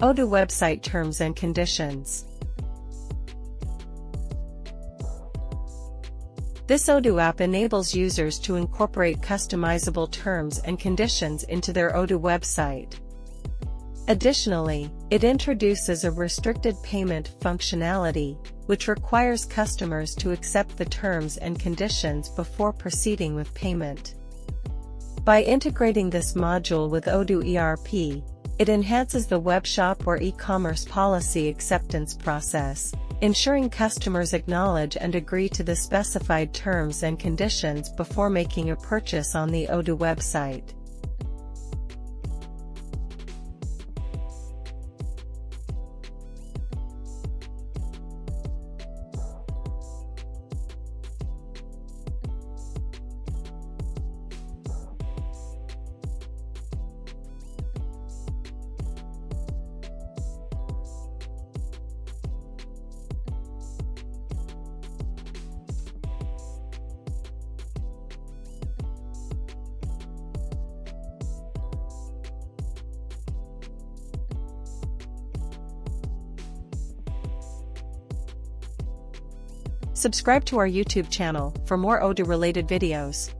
Odoo website terms and conditions. This Odoo app enables users to incorporate customizable terms and conditions into their Odoo website. Additionally, it introduces a restricted payment functionality, which requires customers to accept the terms and conditions before proceeding with payment. By integrating this module with Odoo ERP, it enhances the webshop or e-commerce policy acceptance process, ensuring customers acknowledge and agree to the specified terms and conditions before making a purchase on the Odoo website. Subscribe to our YouTube channel for more Odoo-related videos.